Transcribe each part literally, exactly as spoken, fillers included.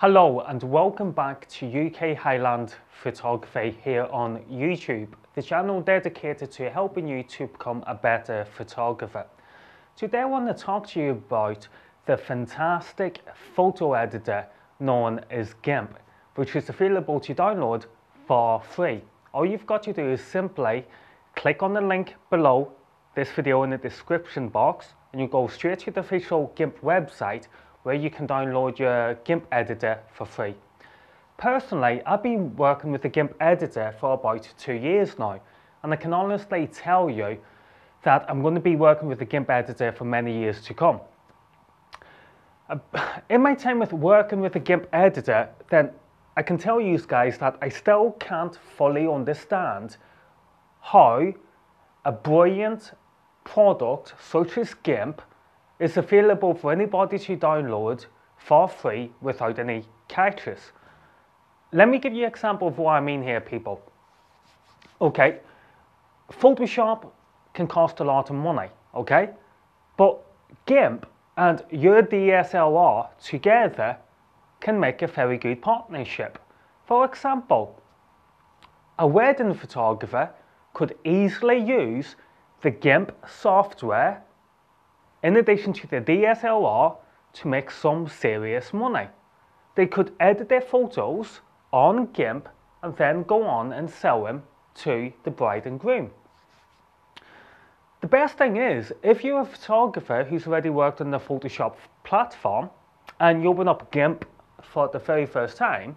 Hello and welcome back to U K Highland Photography here on YouTube, the channel dedicated to helping you to become a better photographer. Today I want to talk to you about the fantastic photo editor known as GIMP, which is available to download for free. All you've got to do is simply click on the link below this video in the description box and you go straight to the official GIMP website where you can download your GIMP editor for free. Personally, I've been working with the GIMP editor for about two years now, and I can honestly tell you that I'm going to be working with the GIMP editor for many years to come. In my time with working with the GIMP editor, then I can tell you guys that I still can't fully understand how a brilliant product such as GIMP is available for anybody to download for free without any catches. Let me give you an example of what I mean here, people. Okay, Photoshop can cost a lot of money, okay? But GIMP and your D S L R together can make a very good partnership. For example, a wedding photographer could easily use the GIMP software in addition to the D S L R to make some serious money. They could edit their photos on GIMP and then go on and sell them to the bride and groom. The best thing is, if you're a photographer who's already worked on the Photoshop platform and you open up GIMP for the very first time,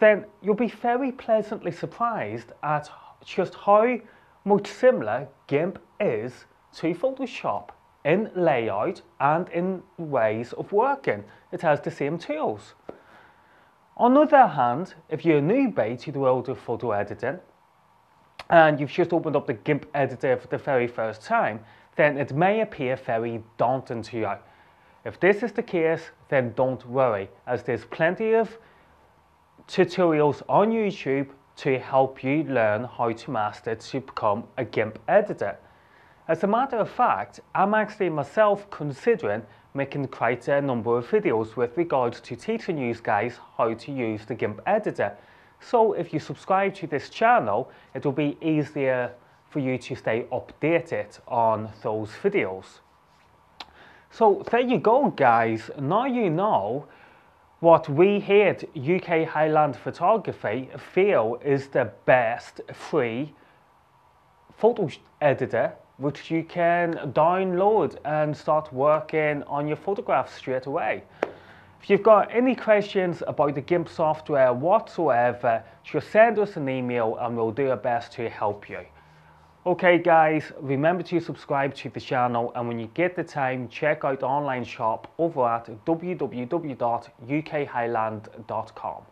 then you'll be very pleasantly surprised at just how much similar GIMP is to Photoshop in layout and in ways of working. It has the same tools. On the other hand, if you're a newbie to the world of photo editing and you've just opened up the GIMP editor for the very first time, then it may appear very daunting to you. If this is the case, then don't worry, as there's plenty of tutorials on YouTube to help you learn how to master to become a GIMP editor. As a matter of fact, I'm actually myself considering making quite a number of videos with regards to teaching you guys how to use the GIMP editor. So if you subscribe to this channel, it will be easier for you to stay updated on those videos. So there you go, guys. Now you know what we here at U K Highland Photography feel is the best free photo editor which you can download and start working on your photographs straight away. If you've got any questions about the GIMP software whatsoever, just send us an email and we'll do our best to help you. Okay guys, remember to subscribe to the channel, and when you get the time, check out the online shop over at w w w dot u k highland dot com.